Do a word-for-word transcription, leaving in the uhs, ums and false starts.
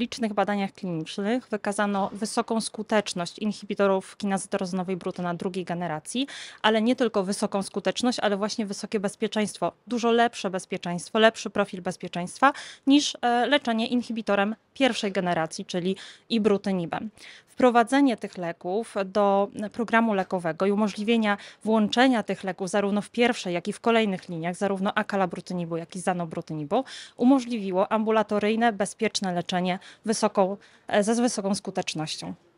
licznych badaniach klinicznych wykazano wysoką skuteczność inhibitorów kinazy tyrozynowej Brutona drugiej generacji, ale nie tylko wysoką skuteczność, ale właśnie wysokie bezpieczeństwo, dużo lepsze bezpieczeństwo, lepszy profil bezpieczeństwa niż leczenie inhibitorem pierwszej generacji, czyli ibrutynibem. Wprowadzenie tych leków do programu lekowego i umożliwienia włączenia tych leków zarówno w pierwszej, jak i w kolejnych liniach, zarówno akalabrutynibu, jak i zanobrutynibu, umożliwiło ambulatoryjne, bezpieczne leczenie wysoką, ze wysoką skutecznością.